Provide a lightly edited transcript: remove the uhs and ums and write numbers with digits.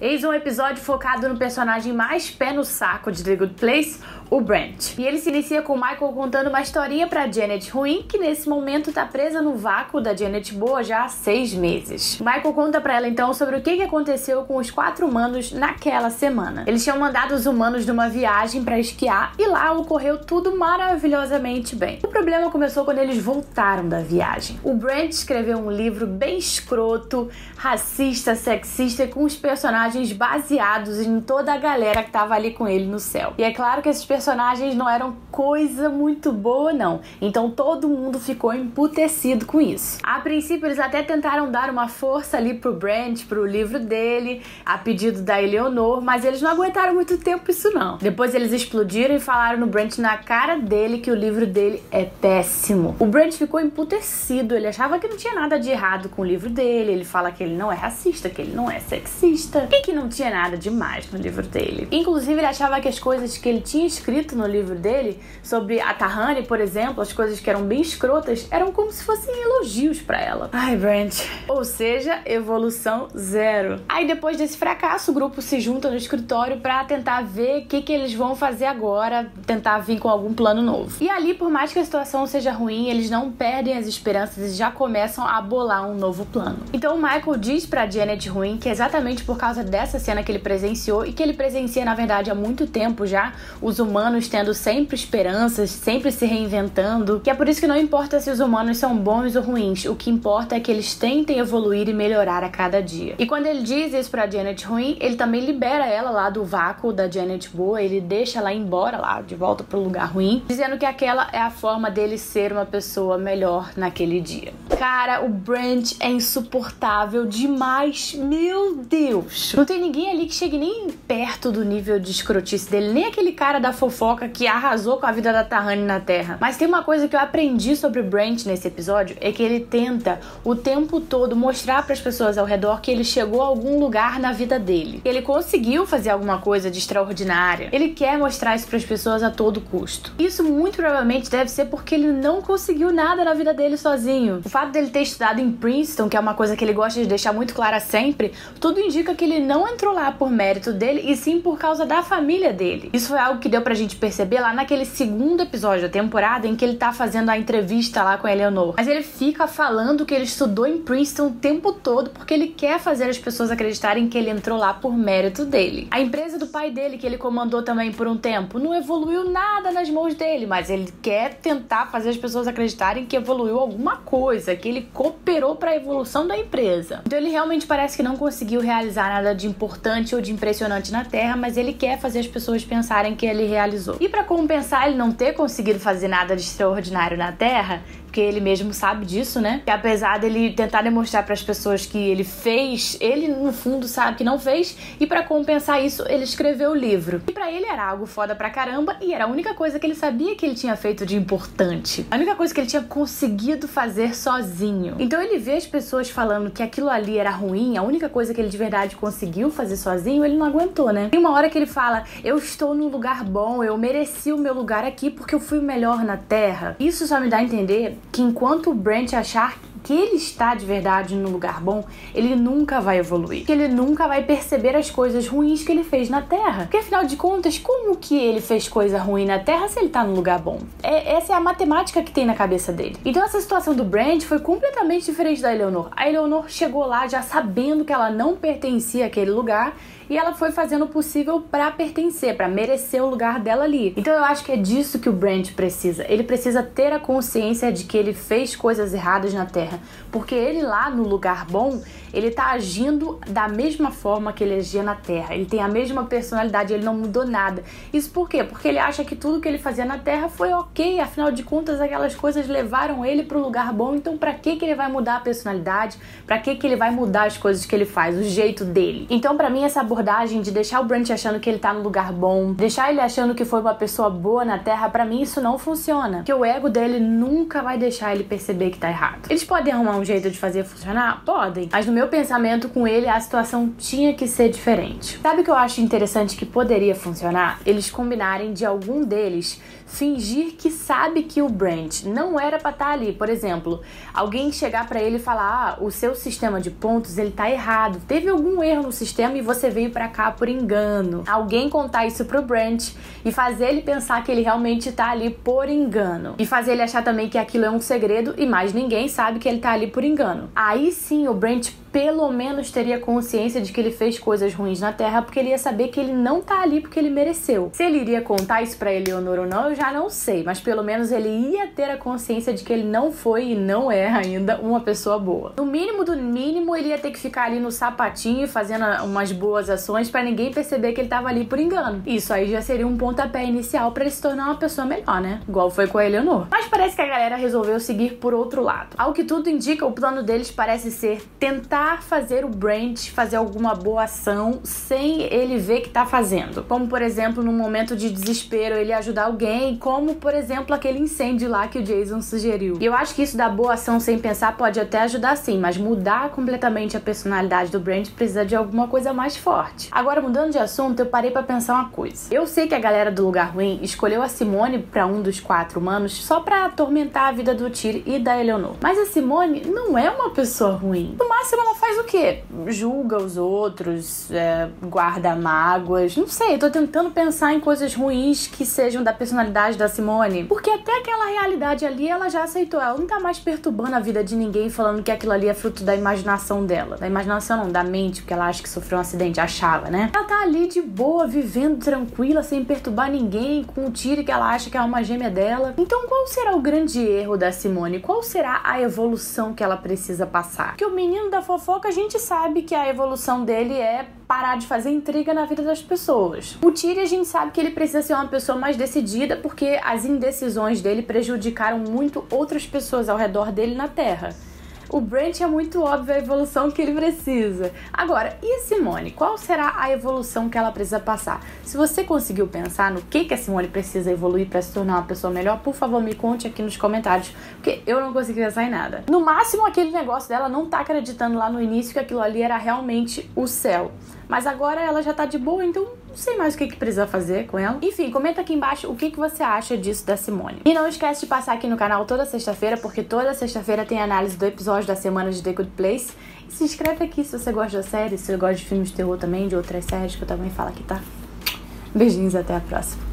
Eis um episódio focado no personagem mais pé no saco de The Good Place, o Brent. E ele se inicia com o Michael contando uma historinha pra Janet ruim, que nesse momento tá presa no vácuo da Janet boa já há 6 meses. Michael conta pra ela então sobre o que aconteceu com os 4 humanos naquela semana. Eles tinham mandado os humanos numa viagem pra esquiar e lá ocorreu tudo maravilhosamente bem. O problema começou quando eles voltaram da viagem. O Brent escreveu um livro bem escroto, racista, sexista e com os personagens baseados em toda a galera que tava ali com ele no céu. E é claro que esses personagens não eram coisa muito boa, não. Então todo mundo ficou emputecido com isso. A princípio eles até tentaram dar uma força ali pro Brent, pro livro dele, a pedido da Eleanor, mas eles não aguentaram muito tempo isso não. Depois eles explodiram e falaram no Brent na cara dele que o livro dele é péssimo. O Brent ficou emputecido, ele achava que não tinha nada de errado com o livro dele, ele fala que ele não é racista, que ele não é sexista, que não tinha nada demais no livro dele. Inclusive ele achava que as coisas que ele tinha escrito no livro dele sobre a Tahani, por exemplo, as coisas que eram bem escrotas, eram como se fossem elogios pra ela. Ai, Brent. Ou seja, evolução zero. Aí depois desse fracasso, o grupo se junta no escritório pra tentar ver o que eles vão fazer agora, tentar vir com algum plano novo. E ali, por mais que a situação seja ruim, eles não perdem as esperanças e já começam a bolar um novo plano. Então o Michael diz pra Janet ruim que é exatamente por causa dessa cena que ele presenciou e que ele presencia na verdade há muito tempo já, os humanos tendo sempre esperanças, sempre se reinventando, que é por isso que não importa se os humanos são bons ou ruins, o que importa é que eles tentem evoluir e melhorar a cada dia. E quando ele diz isso pra Janet ruim, ele também libera ela lá do vácuo da Janet boa, ele deixa ela embora lá, de volta pro lugar ruim, dizendo que aquela é a forma dele ser uma pessoa melhor naquele dia. Cara, o Brent é insuportável demais, meu Deus! Não tem ninguém ali que chegue nem perto do nível de escrotice dele, nem aquele cara da fofoca que arrasou com a vida da Tahani na Terra. Mas tem uma coisa que eu aprendi sobre o Brent nesse episódio, é que ele tenta o tempo todo mostrar para as pessoas ao redor que ele chegou a algum lugar na vida dele. Ele conseguiu fazer alguma coisa de extraordinária. Ele quer mostrar isso para as pessoas a todo custo. Isso muito provavelmente deve ser porque ele não conseguiu nada na vida dele sozinho. O fato dele ter estudado em Princeton, que é uma coisa que ele gosta de deixar muito clara sempre, tudo indica que ele não entrou lá por mérito dele e sim por causa da família dele. Isso foi algo que deu pra gente perceber lá naquele segundo episódio da temporada em que ele tá fazendo a entrevista lá com a Eleanor. Mas ele fica falando que ele estudou em Princeton o tempo todo porque ele quer fazer as pessoas acreditarem que ele entrou lá por mérito dele. A empresa do pai dele, que ele comandou também por um tempo, não evoluiu nada nas mãos dele, mas ele quer tentar fazer as pessoas acreditarem que evoluiu alguma coisa, que ele cooperou pra evolução da empresa. Então ele realmente parece que não conseguiu realizar nada de importante ou de impressionante na Terra, mas ele quer fazer as pessoas pensarem que ele realizou. E pra compensar ele não ter conseguido fazer nada de extraordinário na Terra, porque ele mesmo sabe disso, né? Que apesar dele tentar demonstrar pras pessoas que ele fez, ele no fundo sabe que não fez, e pra compensar isso ele escreveu o livro. E pra ele era algo foda pra caramba e era a única coisa que ele sabia que ele tinha feito de importante. A única coisa que ele tinha conseguido fazer sozinho. Então ele vê as pessoas falando que aquilo ali era ruim, a única coisa que ele de verdade conseguiu fazer sozinho, ele não aguentou, né? Tem uma hora que ele fala, eu estou num lugar bom, eu mereci o meu lugar aqui porque eu fui o melhor na Terra. Isso só me dá a entender que enquanto o Brent achar que ele está de verdade num lugar bom, ele nunca vai evoluir. Que ele nunca vai perceber as coisas ruins que ele fez na Terra. Porque afinal de contas, como que ele fez coisa ruim na Terra se ele está num lugar bom? Essa é a matemática que tem na cabeça dele. Então essa situação do Brent foi completamente diferente da Eleanor. A Eleanor chegou lá já sabendo que ela não pertencia àquele lugar e ela foi fazendo o possível pra pertencer, pra merecer o lugar dela ali. Então eu acho que é disso que o Brent precisa. Ele precisa ter a consciência de que ele fez coisas erradas na Terra, porque ele lá no lugar bom, ele tá agindo da mesma forma que ele agia na Terra. Ele tem a mesma personalidade, ele não mudou nada. Isso por quê? Porque ele acha que tudo que ele fazia na Terra foi ok, afinal de contas aquelas coisas levaram ele pro lugar bom, então pra que ele vai mudar a personalidade? Pra que ele vai mudar as coisas que ele faz, o jeito dele? Então pra mim essa abordagem de deixar o Brent achando que ele tá num lugar bom, deixar ele achando que foi uma pessoa boa na Terra, pra mim isso não funciona. Porque o ego dele nunca vai deixar ele perceber que tá errado. Eles podem arrumar um jeito de fazer funcionar? Podem. Mas no meu pensamento com ele, a situação tinha que ser diferente. Sabe o que eu acho interessante que poderia funcionar? Eles combinarem de algum deles fingir que sabe que o Brent não era pra estar ali. Por exemplo, alguém chegar pra ele e falar, ah, o seu sistema de pontos, ele tá errado. Teve algum erro no sistema e você veio vir pra cá por engano. Alguém contar isso pro Brent e fazer ele pensar que ele realmente tá ali por engano. E fazer ele achar também que aquilo é um segredo e mais ninguém sabe que ele tá ali por engano. Aí sim o Brent pelo menos teria consciência de que ele fez coisas ruins na Terra, porque ele ia saber que ele não tá ali porque ele mereceu. Se ele iria contar isso pra Eleanor ou não, eu já não sei, mas pelo menos ele ia ter a consciência de que ele não foi e não é ainda uma pessoa boa. No mínimo do mínimo, ele ia ter que ficar ali no sapatinho fazendo umas boas ações pra ninguém perceber que ele tava ali por engano. Isso aí já seria um pontapé inicial pra ele se tornar uma pessoa melhor, né? Igual foi com a Eleanor. Mas parece que a galera resolveu seguir por outro lado. Ao que tudo indica, o plano deles parece ser tentar fazer o Brent fazer alguma boa ação sem ele ver que tá fazendo. Como, por exemplo, num momento de desespero ele ajudar alguém, como, por exemplo, aquele incêndio lá que o Jason sugeriu. E eu acho que isso da boa ação sem pensar pode até ajudar sim, mas mudar completamente a personalidade do Brent precisa de alguma coisa mais forte. Agora, mudando de assunto, eu parei pra pensar uma coisa. Eu sei que a galera do Lugar Ruim escolheu a Simone pra um dos 4 humanos só pra atormentar a vida do Tyrion e da Eleanor. Mas a Simone não é uma pessoa ruim. No máximo, ela faz o quê? Julga os outros, guarda mágoas, não sei, eu tô tentando pensar em coisas ruins que sejam da personalidade da Simone, porque até aquela realidade ali ela já aceitou, ela não tá mais perturbando a vida de ninguém, falando que aquilo ali é fruto da imaginação dela, da imaginação não, da mente, porque ela acha que sofreu um acidente, achava, né? Ela tá ali de boa, vivendo tranquila, sem perturbar ninguém, com o tiro que ela acha que é uma gêmea dela. Então qual será o grande erro da Simone? Qual será a evolução que ela precisa passar? Porque o menino da fofoca, a gente sabe que a evolução dele é parar de fazer intriga na vida das pessoas. O Tyrion, a gente sabe que ele precisa ser uma pessoa mais decidida, porque as indecisões dele prejudicaram muito outras pessoas ao redor dele na Terra. O Brent é muito óbvio a evolução que ele precisa. Agora, e a Simone? Qual será a evolução que ela precisa passar? Se você conseguiu pensar no que a Simone precisa evoluir para se tornar uma pessoa melhor, por favor, me conte aqui nos comentários, porque eu não consegui pensar em nada. No máximo, aquele negócio dela não tá acreditando lá no início que aquilo ali era realmente o céu. Mas agora ela já tá de boa, então não sei mais o que precisa fazer com ela. Enfim, comenta aqui embaixo o que você acha disso da Simone. E não esquece de passar aqui no canal toda sexta-feira, porque toda sexta-feira tem análise do episódio da semana de The Good Place. E se inscreve aqui se você gosta da série, se você gosta de filmes de terror também, de outras séries que eu também falo aqui, tá? Beijinhos, até a próxima.